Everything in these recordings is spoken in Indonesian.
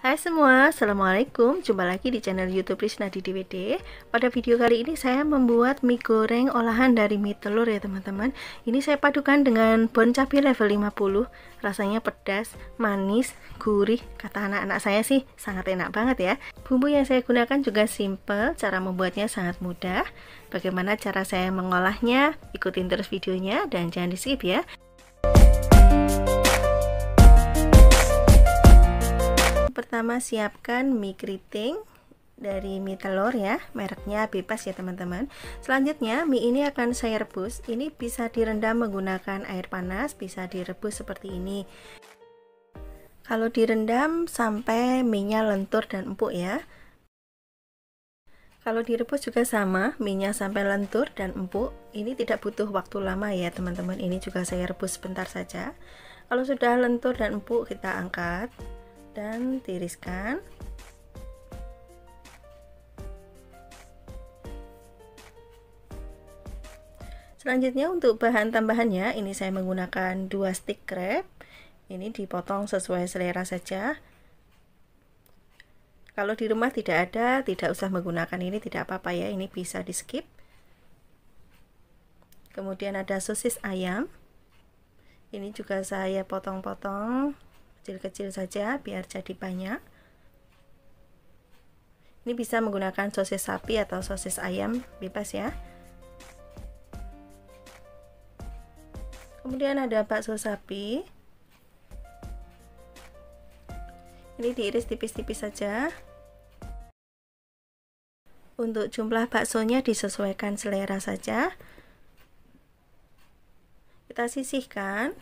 Hai semua, Assalamualaikum. Jumpa lagi di channel YouTube Rizna di DWD. Pada video kali ini saya membuat mie goreng olahan dari mie telur ya teman-teman. Ini saya padukan dengan bon cabe level 50. Rasanya pedas, manis, gurih. Kata anak-anak saya sih sangat enak banget ya. Bumbu yang saya gunakan juga simple, cara membuatnya sangat mudah. Bagaimana cara saya mengolahnya? Ikutin terus videonya dan jangan di skip ya. Pertama, siapkan mie keriting dari mie telur ya, mereknya bebas ya teman-teman. Selanjutnya mie ini akan saya rebus. Ini bisa direndam menggunakan air panas, bisa direbus seperti ini. Kalau direndam sampai mie-nya lentur dan empuk ya. Kalau direbus juga sama, mie-nya sampai lentur dan empuk. Ini tidak butuh waktu lama ya teman-teman. Ini juga saya rebus sebentar saja. Kalau sudah lentur dan empuk kita angkat dan tiriskan. Selanjutnya untuk bahan tambahannya, ini saya menggunakan 2 stick crab. Ini dipotong sesuai selera saja. Kalau di rumah tidak ada, tidak usah menggunakan ini, tidak apa-apa ya, ini bisa di skip. Kemudian ada sosis ayam. Ini juga saya potong-potong kecil-kecil saja biar jadi banyak. Ini bisa menggunakan sosis sapi atau sosis ayam, bebas ya. Kemudian ada bakso sapi. Ini diiris tipis-tipis saja. Untuk jumlah baksonya disesuaikan selera saja. Kita sisihkan.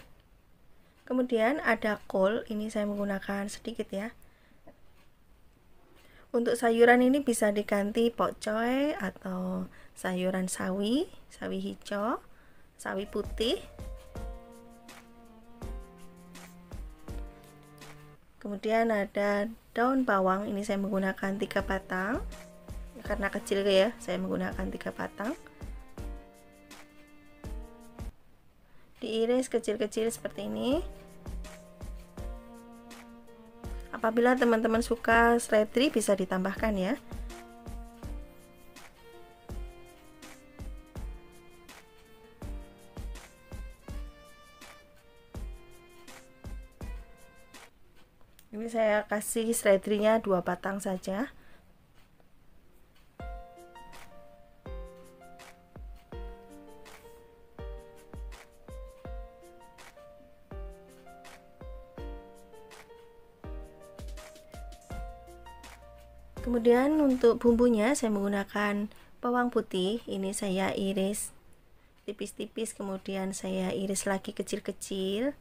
Kemudian ada kol, ini saya menggunakan sedikit ya. Untuk sayuran ini bisa diganti bokcoy atau sayuran sawi, sawi hijau, sawi putih. Kemudian ada daun bawang, ini saya menggunakan 3 batang. Karena kecil ya, saya menggunakan 3 batang. Diiris kecil-kecil seperti ini. Apabila teman-teman suka seledri bisa ditambahkan ya. Ini saya kasih seledrinya 2 batang saja. Kemudian untuk bumbunya saya menggunakan bawang putih, ini saya iris tipis-tipis, kemudian saya iris lagi kecil-kecil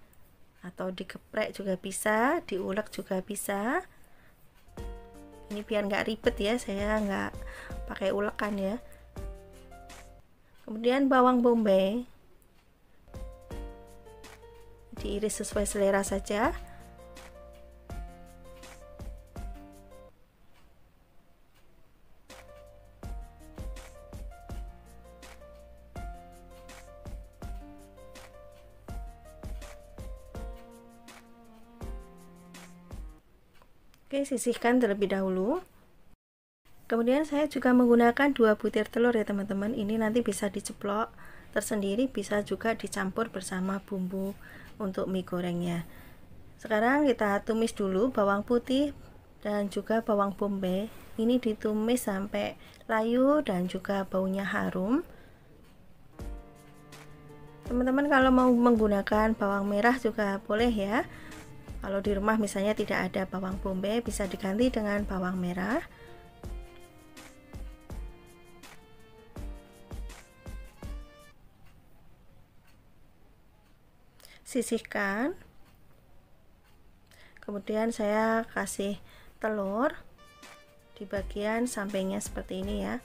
atau dikeprek juga bisa, diulek juga bisa. Ini biar nggak ribet ya, saya nggak pakai ulekan ya. Kemudian bawang bombay diiris sesuai selera saja. Oke, sisihkan terlebih dahulu. Kemudian saya juga menggunakan 2 butir telur ya teman-teman. Ini nanti bisa diceplok tersendiri, bisa juga dicampur bersama bumbu untuk mie gorengnya. Sekarang kita tumis dulu bawang putih dan juga bawang bombay. Ini ditumis sampai layu dan juga baunya harum. Teman-teman kalau mau menggunakan bawang merah juga boleh ya. Kalau di rumah misalnya tidak ada bawang bombay, bisa diganti dengan bawang merah. Sisihkan. Kemudian saya kasih telur di bagian sampingnya seperti ini ya.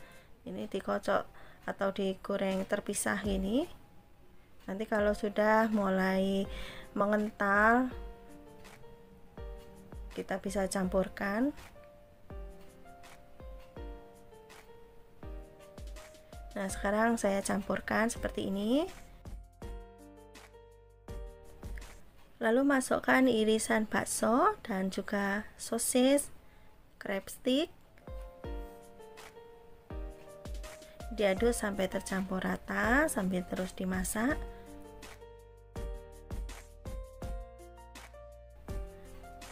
Ini dikocok atau digoreng terpisah gini. Nanti kalau sudah mulai mengental, kita bisa campurkan. Nah, sekarang saya campurkan seperti ini. Lalu masukkan irisan bakso dan juga sosis, crab stick. Diaduk sampai tercampur rata sambil terus dimasak.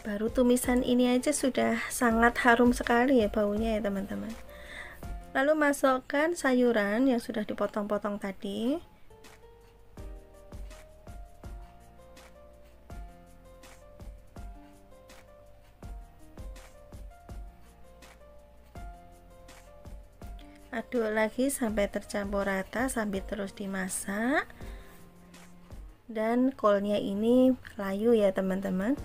Baru tumisan ini aja sudah sangat harum sekali ya baunya ya teman-teman. Lalu masukkan sayuran yang sudah dipotong-potong tadi. Aduk lagi sampai tercampur rata sambil terus dimasak. Dan kolnya ini layu ya teman-teman.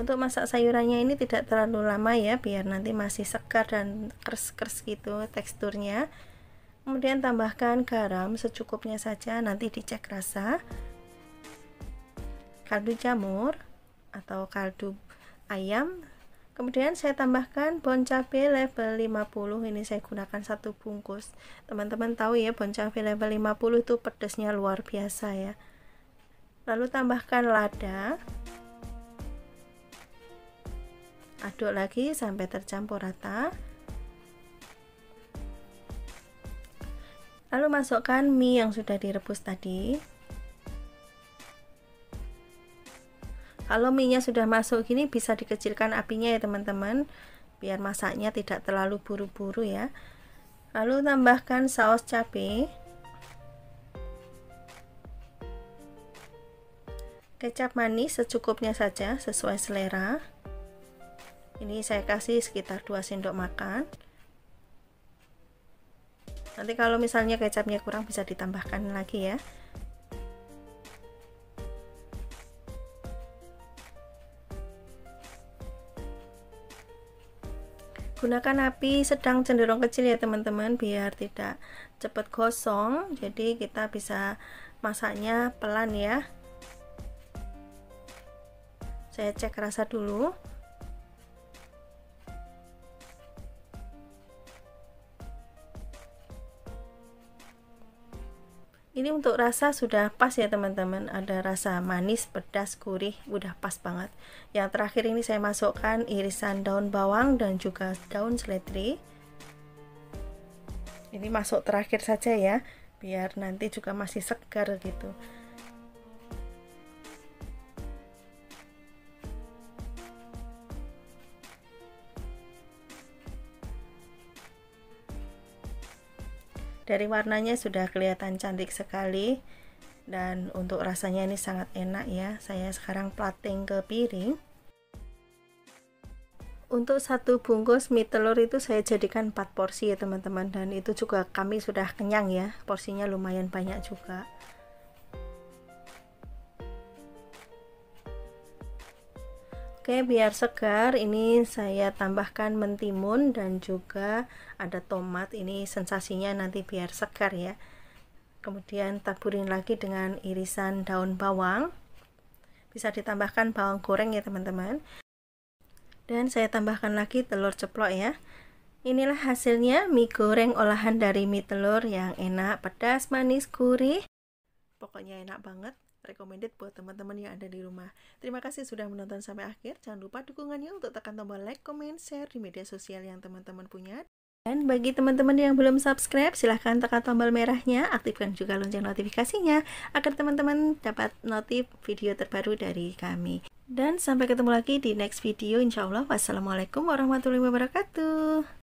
Untuk masak sayurannya ini tidak terlalu lama ya, biar nanti masih segar dan kers-kers gitu teksturnya. Kemudian tambahkan garam secukupnya saja, nanti dicek rasa. Kaldu jamur atau kaldu ayam. Kemudian saya tambahkan bon cabe level 50. Ini saya gunakan 1 bungkus. Teman-teman tahu ya, bon cabe level 50 itu pedasnya luar biasa ya. Lalu tambahkan lada. Aduk lagi sampai tercampur rata. Lalu masukkan mie yang sudah direbus tadi. Kalau mie-nya sudah masuk gini bisa dikecilkan apinya ya teman-teman, biar masaknya tidak terlalu buru-buru ya. Lalu tambahkan saus cabai, kecap manis secukupnya saja sesuai selera. Ini saya kasih sekitar 2 sendok makan. Nanti kalau misalnya kecapnya kurang bisa ditambahkan lagi ya. Gunakan api sedang cenderung kecil ya teman-teman, biar tidak cepat gosong, jadi kita bisa masaknya pelan ya. Saya cek rasa dulu. Ini untuk rasa sudah pas ya teman-teman, ada rasa manis, pedas, gurih, udah pas banget. Yang terakhir ini saya masukkan irisan daun bawang dan juga daun seledri. Ini masuk terakhir saja ya, biar nanti juga masih segar gitu. Dari warnanya sudah kelihatan cantik sekali, dan untuk rasanya ini sangat enak ya. Saya sekarang plating ke piring. Untuk 1 bungkus mie telur itu saya jadikan 4 porsi ya teman-teman, dan itu juga kami sudah kenyang ya, porsinya lumayan banyak juga. Oke, biar segar ini saya tambahkan mentimun dan juga ada tomat. Ini sensasinya nanti biar segar ya. Kemudian taburin lagi dengan irisan daun bawang, bisa ditambahkan bawang goreng ya teman-teman. Dan saya tambahkan lagi telur ceplok ya. Inilah hasilnya mie goreng olahan dari mie telur yang enak, pedas, manis, gurih. Pokoknya enak banget. Recommended buat teman-teman yang ada di rumah. Terima kasih sudah menonton sampai akhir. Jangan lupa dukungannya untuk tekan tombol like, comment, share di media sosial yang teman-teman punya. Dan bagi teman-teman yang belum subscribe, silahkan tekan tombol merahnya, aktifkan juga lonceng notifikasinya agar teman-teman dapat notif video terbaru dari kami. Dan sampai ketemu lagi di next video, insya Allah. Wassalamualaikum warahmatullahi wabarakatuh.